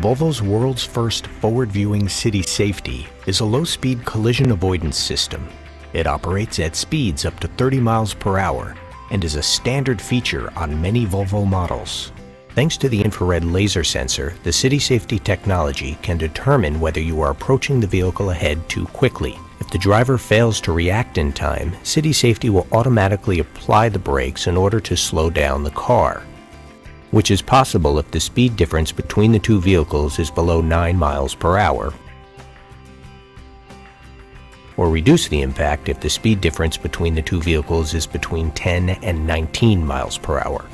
Volvo's world's first forward-viewing City Safety is a low-speed collision avoidance system. It operates at speeds up to 30 miles per hour and is a standard feature on many Volvo models. Thanks to the infrared laser sensor, the City Safety technology can determine whether you are approaching the vehicle ahead too quickly. If the driver fails to react in time, City Safety will automatically apply the brakes in order to slow down the car, which is possible if the speed difference between the two vehicles is below 9 miles per hour, or reduce the impact if the speed difference between the two vehicles is between 10 and 19 miles per hour.